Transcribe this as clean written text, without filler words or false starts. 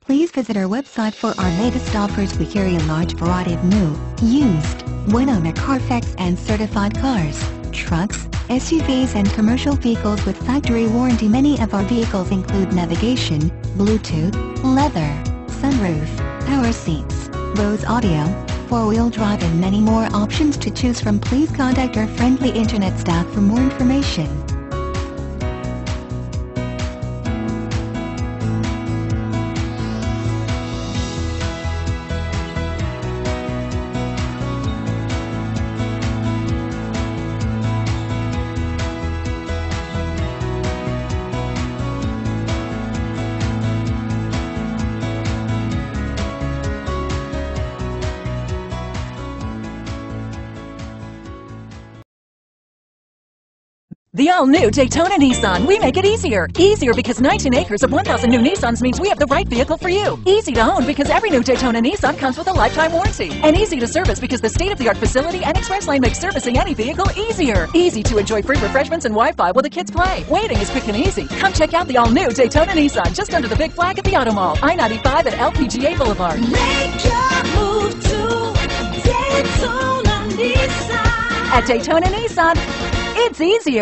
Please visit our website for our latest offers. We carry a large variety of new, used, one-owner Carfax and certified cars, trucks, SUVs and commercial vehicles with factory warranty. Many of our vehicles include navigation, Bluetooth, leather, sunroof, power seats, Bose audio, four-wheel drive and many more options to choose from. Please contact our friendly internet staff for more information. The all-new Daytona Nissan, we make it easier. Easier because 19 acres of 1,000 new Nissans means we have the right vehicle for you. Easy to own because every new Daytona Nissan comes with a lifetime warranty. And easy to service because the state-of-the-art facility and express lane makes servicing any vehicle easier. Easy to enjoy free refreshments and Wi-Fi while the kids play. Waiting is quick and easy. Come check out the all-new Daytona Nissan just under the big flag at the Auto Mall, I-95 and LPGA Boulevard. Make your move to Daytona Nissan. At Daytona Nissan, it's easier.